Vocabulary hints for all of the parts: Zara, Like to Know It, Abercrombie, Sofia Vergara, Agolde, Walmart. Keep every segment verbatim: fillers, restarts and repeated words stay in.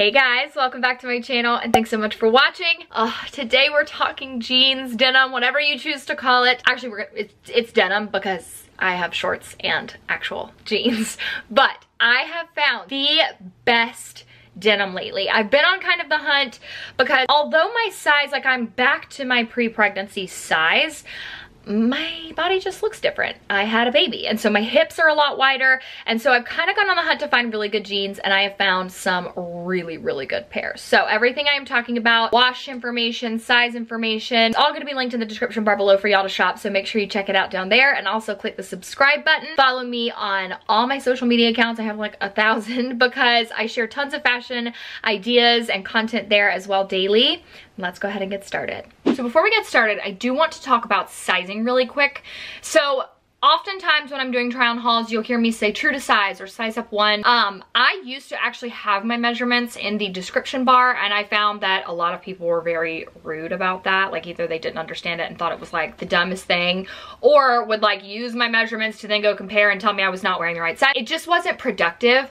Hey guys, welcome back to my channel and thanks so much for watching. Uh, today we're talking jeans, denim, whatever you choose to call it. Actually, we're it's, it's denim because I have shorts and actual jeans. But I have found the best denim lately. I've been on kind of the hunt because although my size, like I'm back to my pre-pregnancy size, my body just looks different. I had a baby and so my hips are a lot wider, and so I've kind of gone on the hunt to find really good jeans, and I have found some really really good pairs. So everything I am talking about, wash information, size information, it's all going to be linked in the description bar below for y'all to shop, so make sure you check it out down there. And also click the subscribe button, follow me on all my social media accounts. I have like a thousand because I share tons of fashion ideas and content there as well daily. Let's go ahead and get started. So before we get started, I do want to talk about sizing really quick. So oftentimes when I'm doing try on hauls, you'll hear me say true to size or size up one. Um, I used to actually have my measurements in the description bar, and I found that a lot of people were very rude about that. Like either they didn't understand it and thought it was like the dumbest thing, or would like use my measurements to then go compare and tell me I was not wearing the right size. It just wasn't productive.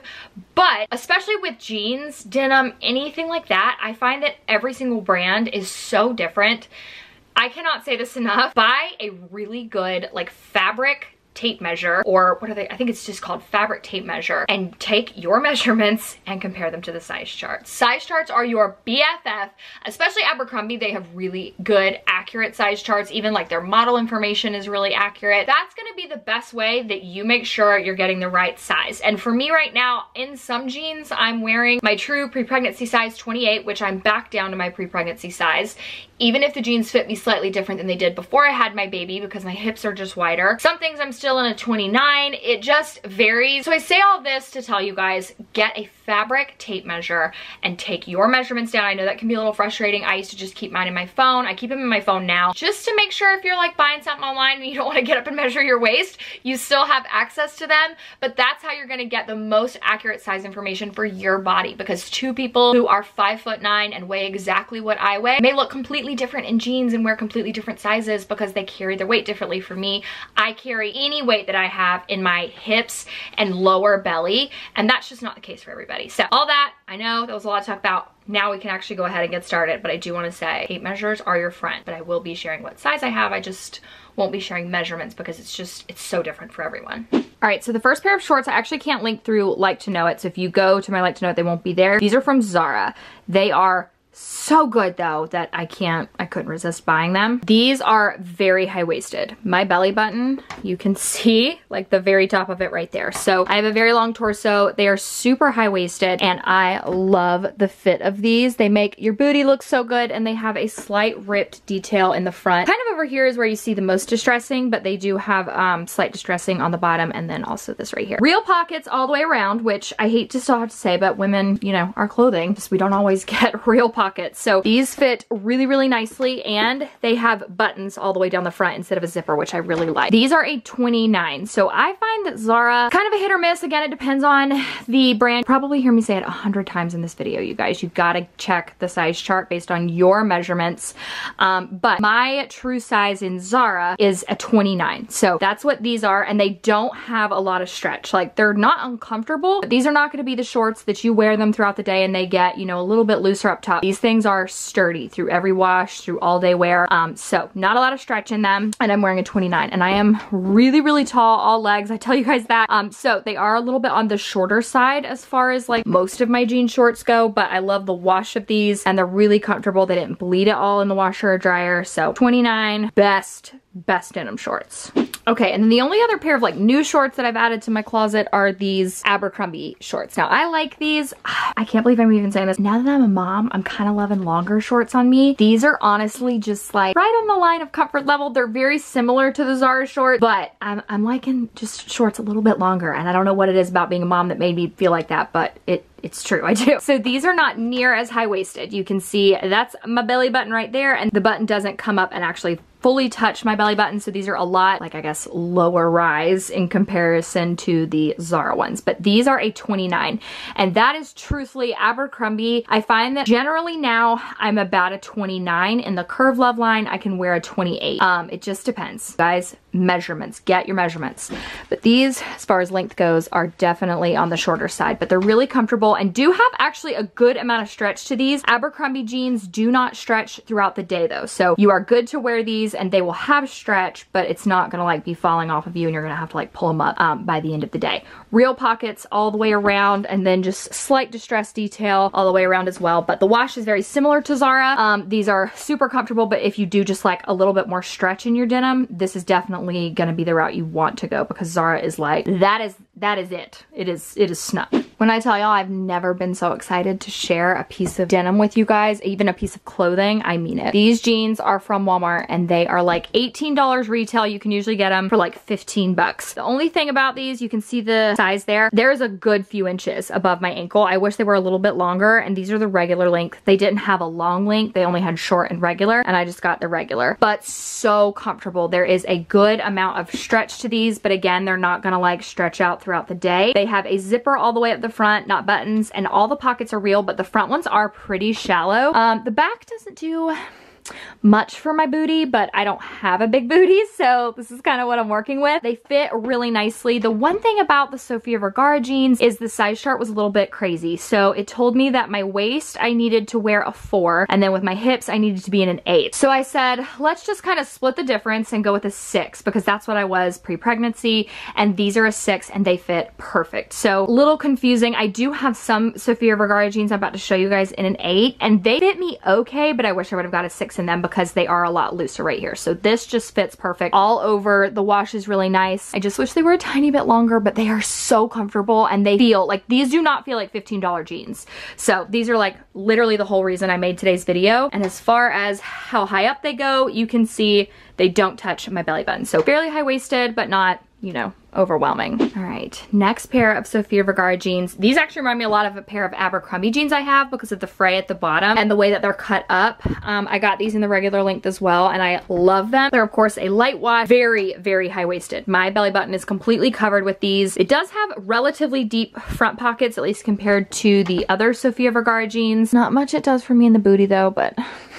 But especially with jeans, denim, anything like that, I find that every single brand is so different. I cannot say this enough. Buy a really good like fabric tape measure, or what are they? I think it's just called fabric tape measure, and take your measurements and compare them to the size chart. Size charts are your B F F, especially Abercrombie. They have really good, accurate size charts. Even like their model information is really accurate. That's gonna be the best way that you make sure you're getting the right size. And for me right now, in some jeans, I'm wearing my true pre-pregnancy size twenty-eight, which I'm back down to my pre-pregnancy size. Even if the jeans fit me slightly different than they did before I had my baby because my hips are just wider. Some things I'm still in a twenty-nine, it just varies. So I say all this to tell you guys, get a fabric tape measure and take your measurements down. I know that can be a little frustrating. I used to just keep mine in my phone. I keep them in my phone now just to make sure if you're like buying something online and you don't want to get up and measure your waist, you still have access to them. But that's how you're going to get the most accurate size information for your body, because two people who are five foot nine and weigh exactly what I weigh may look completely different in jeans and wear completely different sizes because they carry their weight differently. For me, I carry any weight that I have in my hips and lower belly, and that's just not the case for everybody. So all that, I know that was a lot to talk about. Now we can actually go ahead and get started, but I do want to say tape measures are your friend, but I will be sharing what size I have. I just won't be sharing measurements because it's just, it's so different for everyone. All right, so the first pair of shorts, I actually can't link through Like to Know It, so if you go to my Like to Know It, they won't be there. These are from Zara. They are so good though that I can't, I couldn't resist buying them. These are very high-waisted. My belly button, you can see like the very top of it right there. So I have a very long torso. They are super high-waisted and I love the fit of these. They make your booty look so good, and they have a slight ripped detail in the front. Kind of over here is where you see the most distressing, but they do have um, slight distressing on the bottom, and then also this right here. Real pockets all the way around, which I hate to still have to say, but women, you know, our clothing, just we don't always get real pockets. Pockets. So these fit really, really nicely, and they have buttons all the way down the front instead of a zipper, which I really like. These are a twenty-nine. So I find that Zara, kind of a hit or miss. Again, it depends on the brand. Probably hear me say it a hundred times in this video, you guys. You gotta check the size chart based on your measurements. Um, but my true size in Zara is a twenty-nine. So that's what these are, and they don't have a lot of stretch. Like they're not uncomfortable, but these are not gonna be the shorts that you wear them throughout the day and they get, you know, a little bit looser up top. These things are sturdy through every wash, through all day wear. Um, so not a lot of stretch in them, and I'm wearing a twenty-nine, and I am really, really tall, all legs. I tell you guys that. Um, so they are a little bit on the shorter side as far as like most of my jean shorts go, but I love the wash of these and they're really comfortable. They didn't bleed at all in the washer or dryer. So twenty-nine, best, best denim shorts. Okay, and then the only other pair of like new shorts that I've added to my closet are these Abercrombie shorts. Now I like these. I can't believe I'm even saying this. Now that I'm a mom, I'm kind of loving longer shorts on me. These are honestly just like right on the line of comfort level. They're very similar to the Zara shorts, but I'm, I'm liking just shorts a little bit longer. And I don't know what it is about being a mom that made me feel like that, but it It's true, I do. So these are not near as high-waisted. You can see that's my belly button right there, and the button doesn't come up and actually fully touch my belly button, so these are a lot, like I guess, lower rise in comparison to the Zara ones, but these are a twenty-nine, and that is truthfully Abercrombie. I find that generally now I'm about a twenty-nine in the Curve Love line. I can wear a twenty-eight. Um, it just depends, guys. Measurements, get your measurements. But these, as far as length goes, are definitely on the shorter side, but they're really comfortable and do have actually a good amount of stretch to these. Abercrombie jeans do not stretch throughout the day though, so you are good to wear these and they will have stretch, but it's not gonna like be falling off of you and you're gonna have to like pull them up um, by the end of the day. Real pockets all the way around, and then just slight distress detail all the way around as well. But the wash is very similar to Zara. Um, these are super comfortable, but if you do just like a little bit more stretch in your denim, this is definitely gonna be the route you want to go, because Zara is like, that is that is it. It is it is snug. When I tell y'all I've never been so excited to share a piece of denim with you guys, even a piece of clothing, I mean it. These jeans are from Walmart and they are like eighteen dollars retail. You can usually get them for like fifteen bucks. The only thing about these, you can see the size there. There is a good few inches above my ankle. I wish they were a little bit longer, and these are the regular length. They didn't have a long length. They only had short and regular, and I just got the regular. But so comfortable. There is a good Good amount of stretch to these, but again, they're not gonna like stretch out throughout the day. They have a zipper all the way up the front, not buttons, and all the pockets are real, but the front ones are pretty shallow. Um, the back doesn't do much for my booty, but I don't have a big booty, so this is kind of what I'm working with. They fit really nicely. The one thing about the Sofia Vergara jeans is the size chart was a little bit crazy, so it told me that my waist I needed to wear a four, and then with my hips I needed to be in an eight. So I said, let's just kind of split the difference and go with a six, because that's what I was pre-pregnancy, and these are a six and they fit perfect. So a little confusing. I do have some Sofia Vergara jeans I'm about to show you guys in an eight, and they fit me okay, but I wish I would have got a six in them because they are a lot looser right here. So this just fits perfect all over. The wash is really nice. I just wish they were a tiny bit longer, but they are so comfortable, and they feel like, these do not feel like fifteen dollar jeans. So these are like literally the whole reason I made today's video. And as far as how high up they go, you can see they don't touch my belly button. So fairly high-waisted, but not, you know, overwhelming. All right, next pair of Sofia Vergara jeans. These actually remind me a lot of a pair of Abercrombie jeans I have because of the fray at the bottom and the way that they're cut up. Um, I got these in the regular length as well, and I love them. They're of course a light wash, very, very high-waisted. My belly button is completely covered with these. It does have relatively deep front pockets, at least compared to the other Sofia Vergara jeans. Not much it does for me in the booty though, but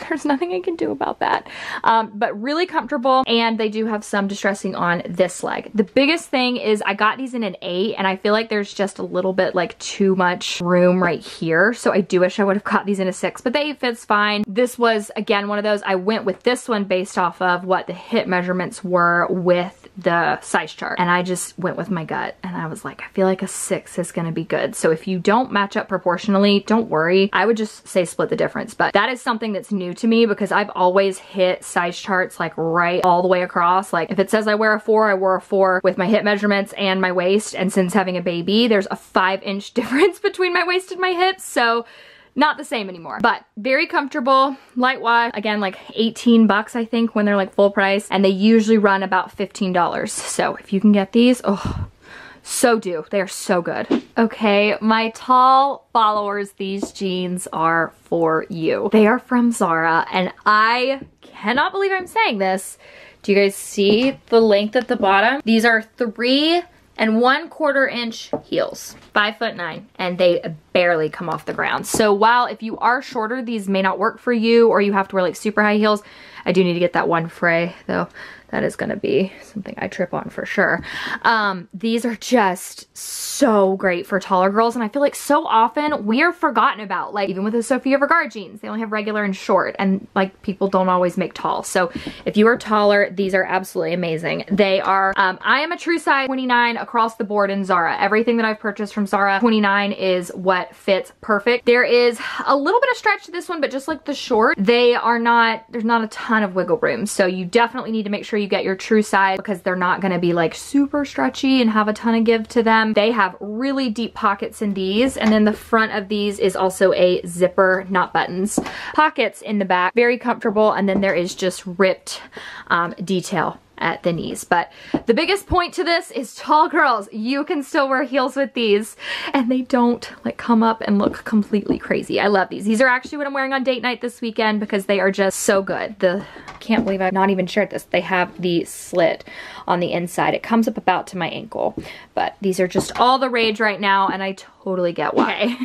there's nothing I can do about that. Um, but really comfortable, and they do have some distressing on this leg. The biggest thing is I got these in an eight, and I feel like there's just a little bit like too much room right here, so I do wish I would have got these in a six, but they fits fine. This was again one of those, I went with this one based off of what the hip measurements were with the size chart, and I just went with my gut, and I was like, I feel like a six is gonna be good. So if you don't match up proportionally, don't worry. I would just say split the difference, but that is something that's new to me because I've always hit size charts like right all the way across. Like if it says I wear a four, I wore a four with my hip measurements measurements and my waist, and since having a baby, there's a five inch difference between my waist and my hips, so not the same anymore. But very comfortable, light wash, again like eighteen bucks I think when they're like full price, and they usually run about fifteen dollars, so if you can get these, oh, so do. They are so good. Okay, my tall followers, these jeans are for you. They are from Zara, and I cannot believe I'm saying this. Do you guys see the length at the bottom? These are three and one quarter inch heels, five foot nine, and they barely come off the ground. So while if you are shorter, these may not work for you, or you have to wear like super high heels. I do need to get that one fray though. That is gonna be something I trip on for sure. Um, these are just so great for taller girls, and I feel like so often we are forgotten about. Like even with the Sofia Vergara jeans, they only have regular and short, and like people don't always make tall. So if you are taller, these are absolutely amazing. They are, um, I am a true size twenty-nine across the board in Zara. Everything that I've purchased from Zara, twenty-nine is what fits perfect. There is a little bit of stretch to this one, but just like the short, they are not, there's not a ton of wiggle room. So you definitely need to make sure you get your true size, because they're not gonna be like super stretchy and have a ton of give to them. They have really deep pockets in these, and then the front of these is also a zipper, not buttons. Pockets in the back, very comfortable, and then there is just ripped um, detail at the knees. But the biggest point to this is, tall girls, you can still wear heels with these, and they don't like come up and look completely crazy. I love these. These are actually what I'm wearing on date night this weekend because they are just so good. The, I can't believe I'm not even sure at this. They have the slit on the inside. It comes up about to my ankle, but these are just all the rage right now, and I totally get why. Okay.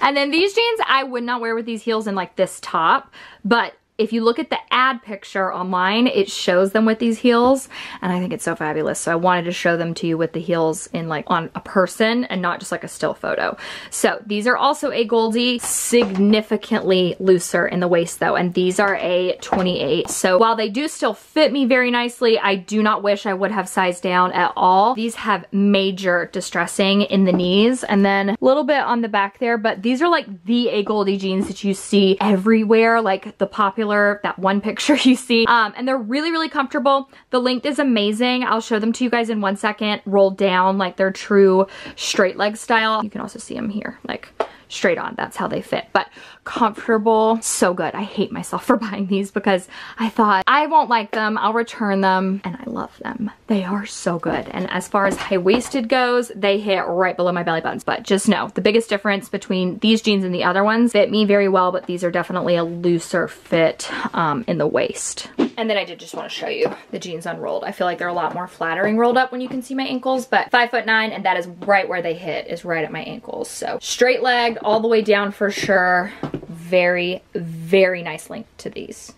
And then these jeans, I would not wear with these heels and like this top, but if you look at the ad picture online, it shows them with these heels, and I think it's so fabulous. So I wanted to show them to you with the heels in like on a person and not just like a still photo. So these are also Agolde, significantly looser in the waist though, and these are a twenty-eight. So while they do still fit me very nicely, I do not wish I would have sized down at all. These have major distressing in the knees and then a little bit on the back there, but these are like the Agolde jeans that you see everywhere, like the popular, that one picture you see, um, and they're really really comfortable. The length is amazing. I'll show them to you guys in one second. Rolled down like their true straight leg style. You can also see them here like straight on. That's how they fit, but comfortable, so good. I hate myself for buying these because I thought I won't like them, I'll return them, and I love them. They are so good. And as far as high-waisted goes, they hit right below my belly buttons, but just know the biggest difference between these jeans and the other ones, fit me very well, but these are definitely a looser fit um, in the waist. And then I did just want to show you the jeans unrolled. I feel like they're a lot more flattering rolled up when you can see my ankles, but five foot nine, and that is right where they hit, is right at my ankles. So straight leg all the way down for sure. Very, very nice length to these.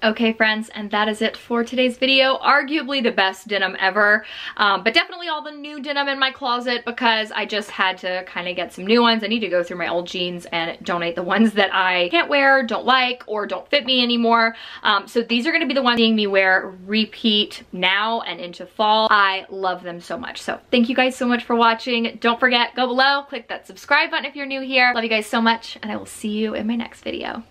Okay friends, and that is it for today's video. Arguably the best denim ever, um, but definitely all the new denim in my closet because I just had to kind of get some new ones. I need to go through my old jeans and donate the ones that I can't wear, don't like, or don't fit me anymore. Um, so these are going to be the ones seeing me wear repeat now and into fall. I love them so much. So thank you guys so much for watching. Don't forget, go below, click that subscribe button if you're new here. Love you guys so much, and I will see you in my next video.